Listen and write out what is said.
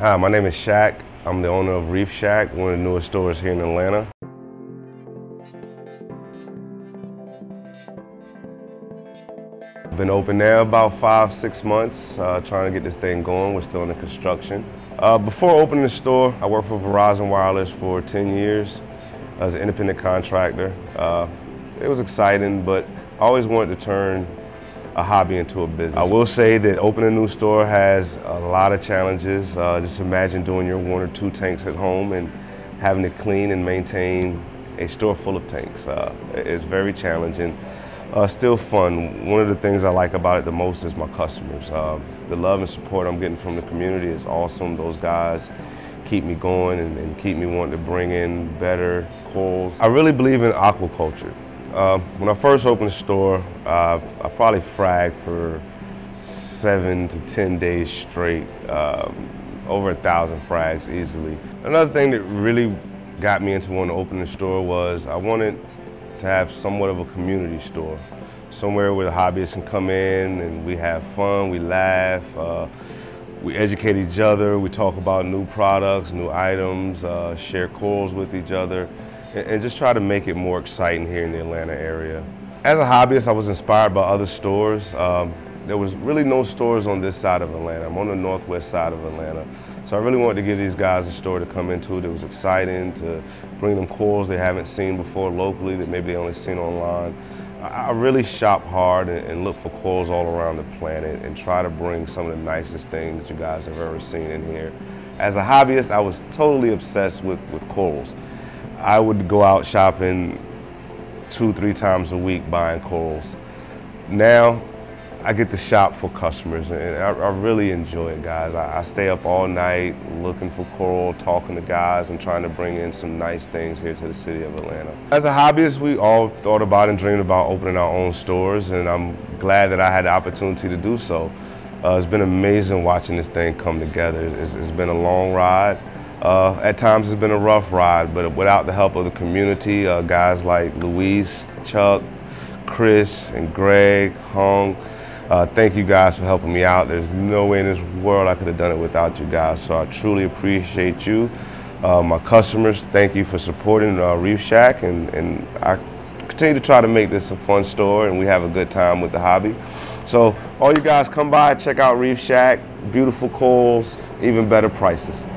Hi, my name is Shac. I'm the owner of Reef Shac, one of the newest stores here in Atlanta. I've been open there about 5-6 months, trying to get this thing going. We're still in the construction. Before opening the store, I worked for Verizon Wireless for 10 years as an independent contractor. It was exciting, but I always wanted to turn a hobby into a business. I will say that opening a new store has a lot of challenges. Just imagine doing your 1 or 2 tanks at home and having to clean and maintain a store full of tanks. It's very challenging, still fun. One of the things I like about it the most is my customers. The love and support I'm getting from the community is awesome. Those guys keep me going and keep me wanting to bring in better coils. I really believe in aquaculture. When I first opened the store, I probably fragged for 7 to 10 days straight, over 1,000 frags easily. Another thing that really got me into wanting to open the store was I wanted to have somewhat of a community store, somewhere where the hobbyists can come in and we have fun, we laugh, we educate each other, we talk about new products, new items, share coils with each other, and just try to make it more exciting here in the Atlanta area. As a hobbyist, I was inspired by other stores. There was really no stores on this side of Atlanta. I'm on the northwest side of Atlanta. So I really wanted to give these guys a store to come into that was exciting, to bring them coils they haven't seen before locally that maybe they only seen online. I really shop hard and look for coils all around the planet and try to bring some of the nicest things you guys have ever seen in here. As a hobbyist, I was totally obsessed with coils. I would go out shopping 2-3 times a week buying corals. Now, I get to shop for customers and I really enjoy it, guys. I stay up all night looking for coral, talking to guys and trying to bring in some nice things here to the city of Atlanta. As a hobbyist, we all thought about and dreamed about opening our own stores, and I'm glad that I had the opportunity to do so. It's been amazing watching this thing come together. It's been a long ride. At times it's been a rough ride, but without the help of the community, guys like Luis, Chuck, Chris, and Greg, Hong, thank you guys for helping me out. There's no way in this world I could have done it without you guys, so I truly appreciate you. My customers, thank you for supporting Reef Shac, and I continue to try to make this a fun store, and we have a good time with the hobby. So all you guys come by, check out Reef Shac, beautiful coils, even better prices.